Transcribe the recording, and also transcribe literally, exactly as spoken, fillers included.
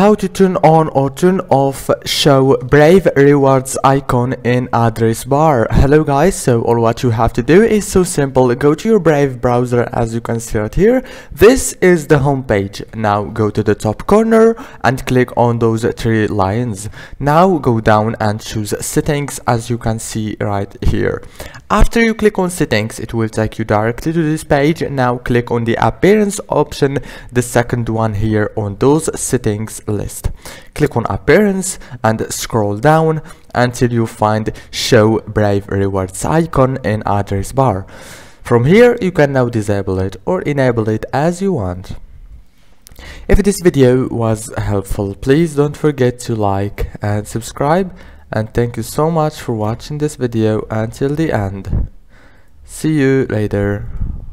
How to turn on or turn off show Brave Rewards icon in address bar. Hello guys, so all what you have to do is so simple. Go to your Brave browser as you can see right here. This is the home page. Now go to the top corner and click on those three lines. Now go down and choose settings as you can see right here. After you click on settings, it will take you directly to this page. Now click on the appearance option, the second one here on those settings list. Click on appearance and scroll down until you find show Brave Rewards icon in address bar. From here you can now disable it or enable it as you want. If this video was helpful, please don't forget to like and subscribe, and thank you so much for watching this video until the end. See you later.